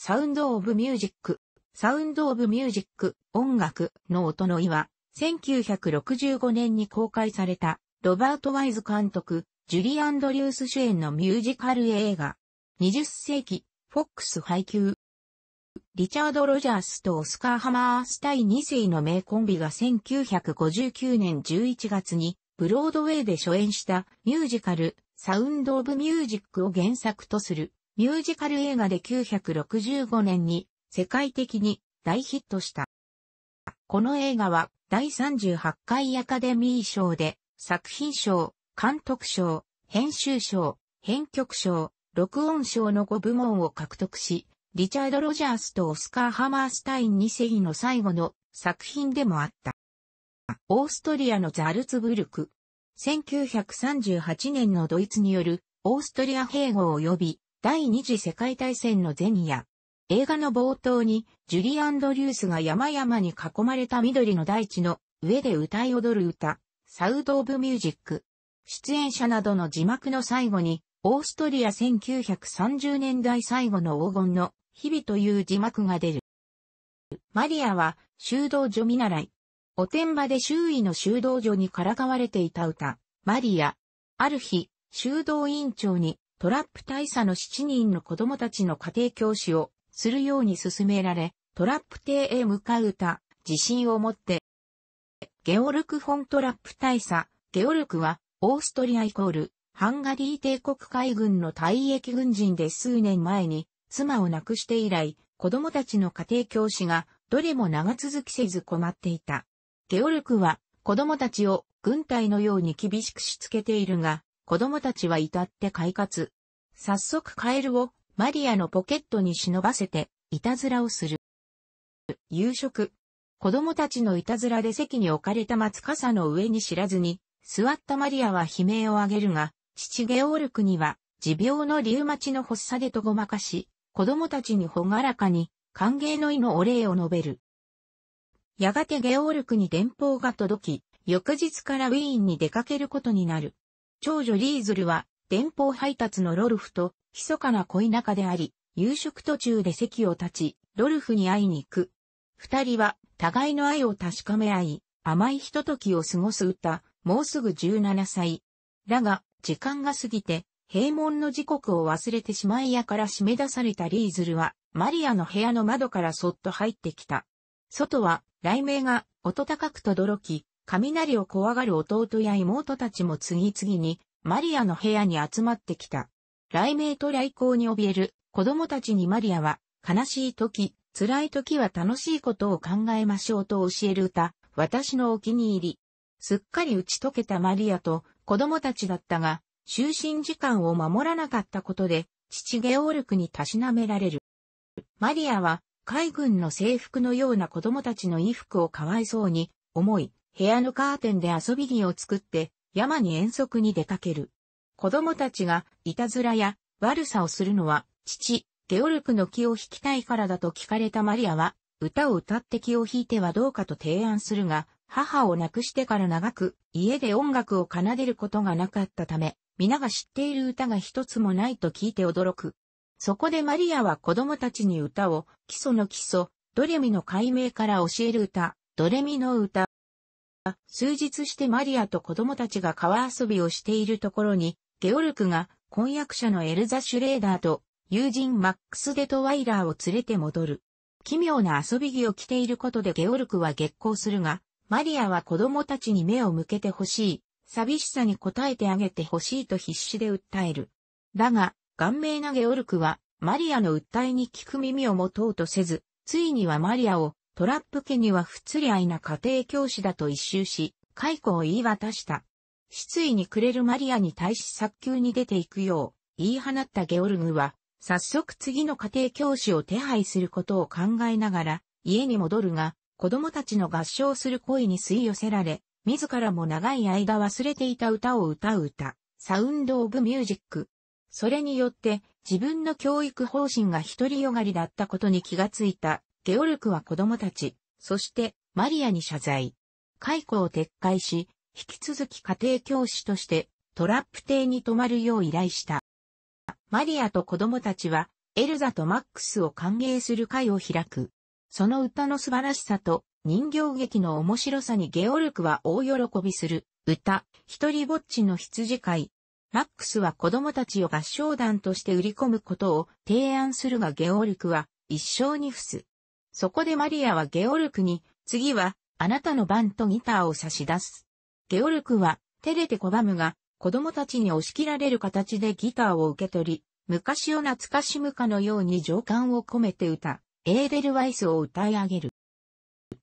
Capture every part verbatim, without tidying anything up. サウンド・オブ・ミュージック。サウンド・オブ・ミュージック、音楽の音の意は、せんきゅうひゃくろくじゅうごねんに公開された、ロバート・ワイズ監督、ジュリー・アンドリュース主演のミュージカル映画。にじゅっせいき、フォックス配給。リチャード・ロジャースとオスカー・ハマースタイにせいの名コンビがせんきゅうひゃくごじゅうきゅうねんじゅういちがつに、ブロードウェイで初演したミュージカル、サウンド・オブ・ミュージックを原作とするミュージカル映画でせんきゅうひゃくろくじゅうごねんに世界的に大ヒットした。この映画はだいさんじゅうはちかいアカデミー賞で作品賞、監督賞、編集賞、編曲賞、録音賞のごぶもんを獲得し、リチャード・ロジャースとオスカー・ハマースタインにせいの最後の作品でもあった。オーストリアのザルツブルク。せんきゅうひゃくさんじゅうはちねんのドイツによるオーストリア併合及び第二次世界大戦の前夜。映画の冒頭にジュリー・アンドリュースが山々に囲まれた緑の大地の上で歌い踊る歌、サウンド・オブ・ミュージック。出演者などの字幕の最後に、オーストリアせんきゅうひゃくさんじゅうねんだい最後の黄金の日々という字幕が出る。マリアは修道女見習い。おてんばで周囲の修道女にからかわれていた歌、マリア。ある日、修道院長にトラップ大佐のしちにんの子供たちの家庭教師をするように勧められ、トラップ邸へ向かう歌、自信を持って。ゲオルク・フォントラップ大佐、ゲオルクはオーストリアイコール、ハンガリー帝国海軍の退役軍人で数年前に妻を亡くして以来、子供たちの家庭教師がどれも長続きせず困っていた。ゲオルクは子供たちを軍隊のように厳しくしつけているが、子供たちは至って快活。早速カエルをマリアのポケットに忍ばせていたずらをする。夕食。子供たちのいたずらで席に置かれた松笠の上に知らずに、座ったマリアは悲鳴を上げるが、父ゲオルクには持病のリウマチの発作でとごまかし、子供たちにほがらかに歓迎の意のお礼を述べる。やがてゲオルクに電報が届き、翌日からウィーンに出かけることになる。長女リーズルは、電報配達のロルフと、密かな恋仲であり、夕食途中で席を立ち、ロルフに会いに行く。二人は、互いの愛を確かめ合い、甘いひとときを過ごす歌、もうすぐじゅうななさい。だが、時間が過ぎて、閉門の時刻を忘れてしまいやから締め出されたリーズルは、マリアの部屋の窓からそっと入ってきた。外は、雷鳴が音高くとどろき、雷を怖がる弟や妹たちも次々にマリアの部屋に集まってきた。雷鳴と雷光に怯える子供たちにマリアは、悲しい時、辛い時は楽しいことを考えましょうと教える歌、私のお気に入り。すっかり打ち解けたマリアと子供たちだったが、就寝時間を守らなかったことで、父ゲオルクにたしなめられる。マリアは、海軍の制服のような子供たちの衣服をかわいそうに思い、部屋のカーテンで遊び着を作って山に遠足に出かける。子供たちがいたずらや悪さをするのは父、ゲオルクの気を引きたいからだと聞かれたマリアは、歌を歌って気を引いてはどうかと提案するが、母を亡くしてから長く家で音楽を奏でることがなかったため、皆が知っている歌が一つもないと聞いて驚く。そこでマリアは子供たちに歌を、基礎の基礎、ドレミの解明から教える歌、ドレミの歌。数日してマリアと子供たちが川遊びをしているところに、ゲオルクが婚約者のエルザ・シュレーダーと友人マックス・デトワイラーを連れて戻る。奇妙な遊び着を着ていることでゲオルクは激高するが、マリアは子供たちに目を向けてほしい、寂しさに応えてあげてほしいと必死で訴える。だが、顔面なゲオルクは、マリアの訴えに聞く耳を持とうとせず、ついにはマリアを、トラップ家には不釣り合いな家庭教師だと一蹴し、解雇を言い渡した。失意に暮れるマリアに対し早急に出ていくよう、言い放ったゲオルクは、早速次の家庭教師を手配することを考えながら、家に戻るが、子供たちの合唱する声に吸い寄せられ、自らも長い間忘れていた歌を歌う歌、サウンド・オブ・ミュージック。それによって自分の教育方針が独りよがりだったことに気がついたゲオルクは子供たち、そしてマリアに謝罪。解雇を撤回し、引き続き家庭教師としてトラップ邸に泊まるよう依頼した。マリアと子供たちはエルザとマックスを歓迎する会を開く。その歌の素晴らしさと人形劇の面白さにゲオルクは大喜びする。歌、一人ぼっちの羊飼い。マックスは子供たちを合唱団として売り込むことを提案するがゲオルクは一生に付す。そこでマリアはゲオルクに、次はあなたの番とギターを差し出す。ゲオルクは照れて拒むが、子供たちに押し切られる形でギターを受け取り、昔を懐かしむかのように情感を込めて歌、エーデルワイスを歌い上げる。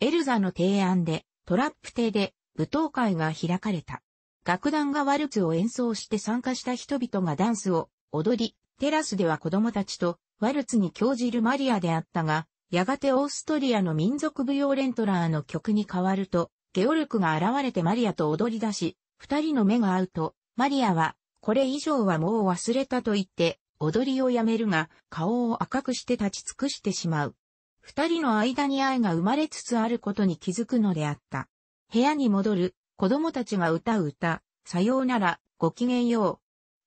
エルザの提案で、トラップ邸で舞踏会が開かれた。楽団がワルツを演奏して参加した人々がダンスを踊り、テラスでは子供たちとワルツに興じるマリアであったが、やがてオーストリアの民族舞踊レントラーの曲に変わると、ゲオルクが現れてマリアと踊り出し、二人の目が合うと、マリアは、これ以上はもう忘れたと言って、踊りをやめるが、顔を赤くして立ち尽くしてしまう。二人の間に愛が生まれつつあることに気づくのであった。部屋に戻る。子供たちが歌う歌、さようなら、ごきげんよう。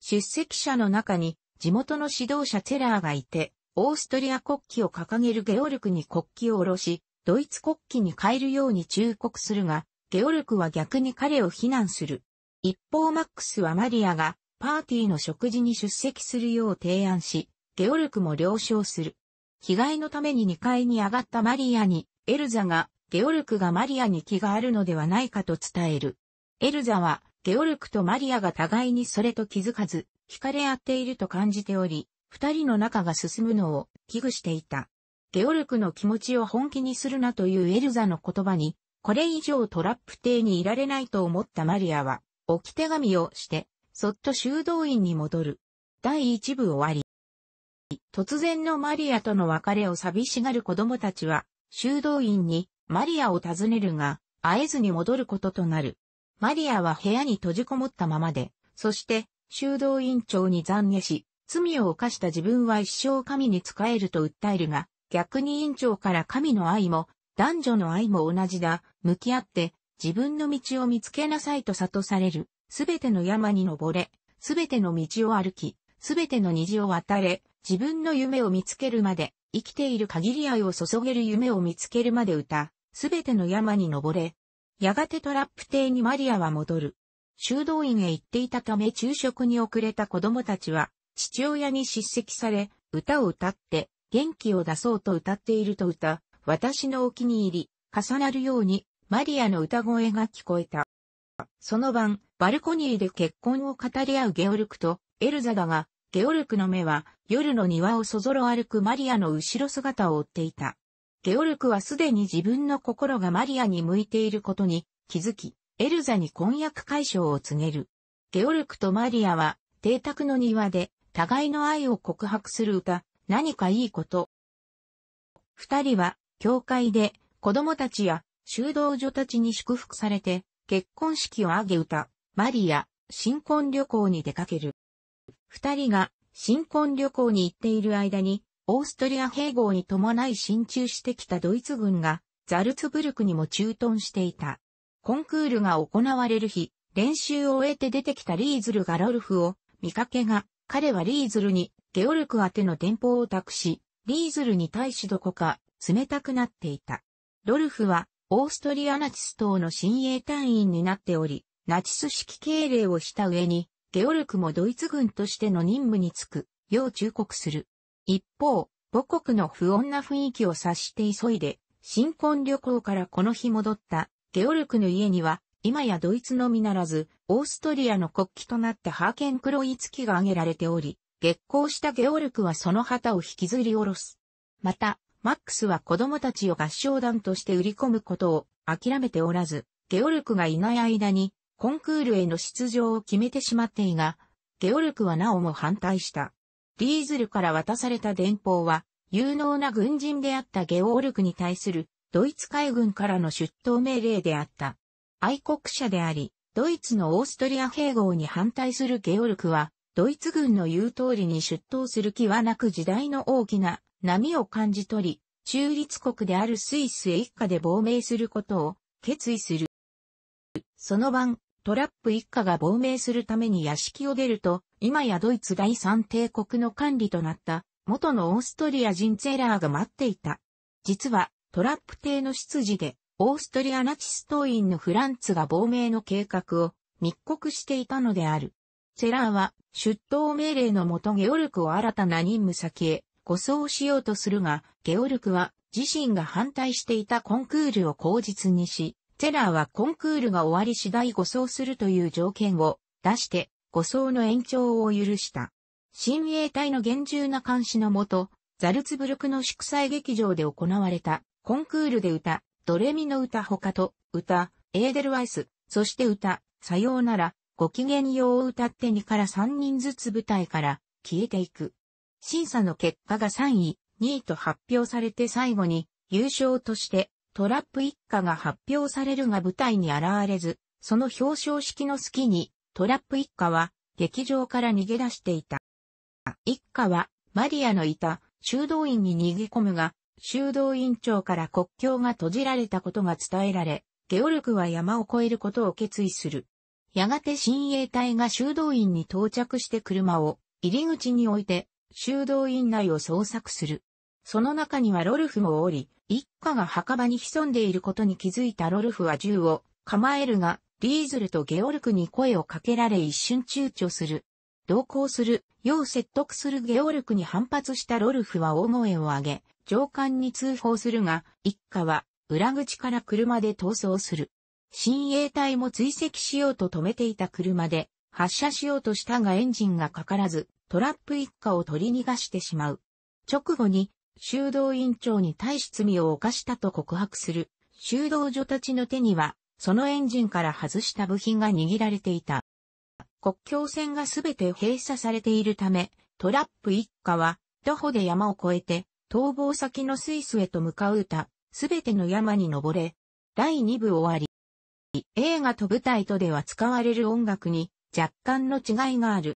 出席者の中に地元の指導者ツェラーがいて、オーストリア国旗を掲げるゲオルクに国旗を下ろし、ドイツ国旗に変えるように忠告するが、ゲオルクは逆に彼を非難する。一方マックスはマリアがパーティーの食事に出席するよう提案し、ゲオルクも了承する。着替えのためににかいに上がったマリアに、エルザが、ゲオルクがマリアに気があるのではないかと伝える。エルザは、ゲオルクとマリアが互いにそれと気づかず、惹かれ合っていると感じており、二人の仲が進むのを危惧していた。ゲオルクの気持ちを本気にするなというエルザの言葉に、これ以上トラップ邸にいられないと思ったマリアは、置き手紙をして、そっと修道院に戻る。第一部終わり。突然のマリアとの別れを寂しがる子供たちは、修道院に、マリアを訪ねるが、会えずに戻ることとなる。マリアは部屋に閉じこもったままで、そして、修道院長に懺悔し、罪を犯した自分は一生神に仕えると訴えるが、逆に院長から神の愛も、男女の愛も同じだ、向き合って、自分の道を見つけなさいと諭される。すべての山に登れ、すべての道を歩き、すべての虹を渡れ、自分の夢を見つけるまで、生きている限り愛を注げる夢を見つけるまで歌。すべての山に登れ。やがてトラップ邸にマリアは戻る。修道院へ行っていたため昼食に遅れた子供たちは、父親に叱責され、歌を歌って、元気を出そうと歌っていると歌、私のお気に入り、重なるように、マリアの歌声が聞こえた。その晩、バルコニーで結婚を語り合うゲオルクとエルザだが、ゲオルクの目は、夜の庭をそぞろ歩くマリアの後ろ姿を追っていた。ゲオルクはすでに自分の心がマリアに向いていることに気づき、エルザに婚約解消を告げる。ゲオルクとマリアは、邸宅の庭で、互いの愛を告白する歌、何かいいこと。二人は、教会で、子供たちや、修道女たちに祝福されて、結婚式を挙げ歌、マリア、新婚旅行に出かける。二人が、新婚旅行に行っている間に、オーストリア併合に伴い進駐してきたドイツ軍がザルツブルクにも駐屯していた。コンクールが行われる日、練習を終えて出てきたリーズルがロルフを見かけが、彼はリーズルにゲオルク宛ての電報を託し、リーズルに対しどこか冷たくなっていた。ロルフはオーストリアナチス党の親衛隊員になっており、ナチス指揮敬礼をした上に、ゲオルクもドイツ軍としての任務に就く、よう忠告する。一方、母国の不穏な雰囲気を察して急いで、新婚旅行からこの日戻った、ゲオルクの家には、今やドイツのみならず、オーストリアの国旗となったハーケン黒い月が挙げられており、激高したゲオルクはその旗を引きずり下ろす。また、マックスは子供たちを合唱団として売り込むことを諦めておらず、ゲオルクがいない間に、コンクールへの出場を決めてしまっていが、ゲオルクはなおも反対した。リーズルから渡された電報は、有能な軍人であったゲオルクに対する、ドイツ海軍からの出頭命令であった。愛国者であり、ドイツのオーストリア併合に反対するゲオルクは、ドイツ軍の言う通りに出頭する気はなく時代の大きな波を感じ取り、中立国であるスイスへ一家で亡命することを決意する。その晩、トラップ一家が亡命するために屋敷を出ると、今やドイツ第三帝国の管理となった元のオーストリア人ツェラーが待っていた。実は、トラップ邸の出自で、オーストリアナチス党員のフランツが亡命の計画を密告していたのである。ツェラーは、出頭命令のもとゲオルクを新たな任務先へ護送しようとするが、ゲオルクは自身が反対していたコンクールを口実にし、ツェラーはコンクールが終わり次第護送するという条件を出して、護送の延長を許した。親衛隊の厳重な監視のもと、ザルツブルクの祝祭劇場で行われたコンクールで歌、ドレミの歌ほかと、歌、エーデルワイス、そして歌、さようなら、ごきげんようを歌ってにからさんにんずつ舞台から消えていく。審査の結果がさんい、にいと発表されて最後に優勝としてトラップ一家が発表されるが舞台に現れず、その表彰式の隙にトラップ一家は劇場から逃げ出していた。一家はマリアのいた修道院に逃げ込むが、修道院長から国境が閉じられたことが伝えられ、ゲオルクは山を越えることを決意する。やがて親衛隊が修道院に到着して車を入り口に置いて修道院内を捜索する。その中にはロルフもおり、一家が墓場に潜んでいることに気づいたロルフは銃を構えるが、リーズルとゲオルクに声をかけられ一瞬躊躇する。同行する、要説得するゲオルクに反発したロルフは大声を上げ、上官に通報するが、一家は裏口から車で逃走する。親衛隊も追跡しようと止めていた車で発射しようとしたがエンジンがかからずトラップ一家を取り逃がしてしまう。直後に修道院長に対し罪を犯したと告白する修道女たちの手にはそのエンジンから外した部品が握られていた。国境線がすべて閉鎖されているためトラップ一家は徒歩で山を越えて逃亡先のスイスへと向かうたすべての山に登れ、だいにぶ終わり。映画と舞台とでは使われる音楽に若干の違いがある。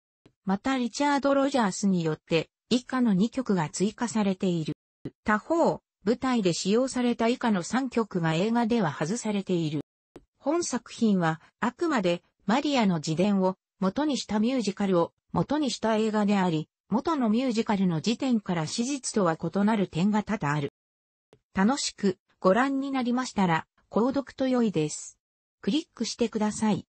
またリチャード・ロジャースによって以下のにきょくが追加されている。他方、舞台で使用された以下のさんきょくが映画では外されている。本作品はあくまでマリアの自伝を元にしたミュージカルを元にした映画であり、元のミュージカルの時点から史実とは異なる点が多々ある。楽しくご覧になりましたら購読と良いです。クリックしてください。